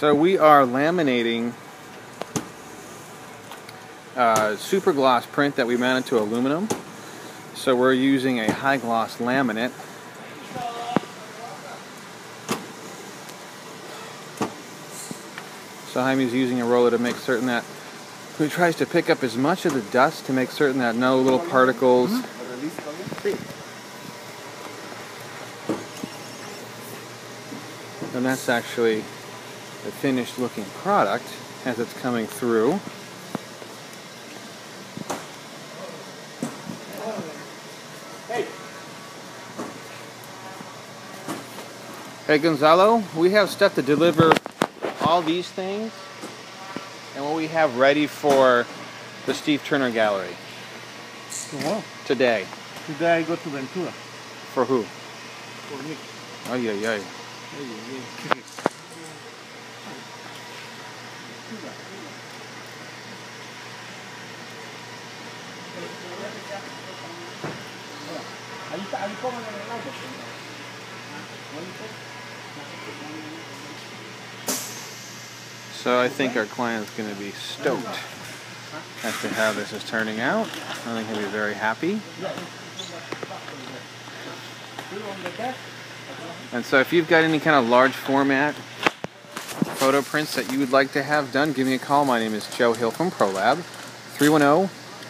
So we are laminating super gloss print that we mounted to aluminum. So we're using a high gloss laminate. So Jaime's using a roller to make certain that he tries to pick up as much of the dust to make certain that no little particles. And that's actually the finished looking product as it's coming through. Hey Gonzalo, we have stuff to deliver all these things and what we have ready for the Steve Turner Gallery. Tomorrow? Today. Today I go to Ventura. For who? For Nick. Oh yeah, yeah. So I think our client's going to be stoked as to how this is turning out. I think he'll be very happy. And so if you've got any kind of large format photo prints that you would like to have done, give me a call. My name is Joe Hill from Prolab,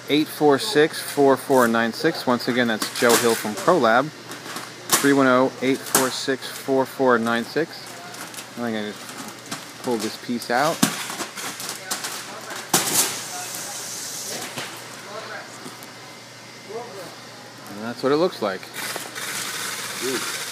310-846-4496. Once again, that's Joe Hill from Prolab, 310-846-4496. I think I just pulled this piece out. And that's what it looks like. Ooh.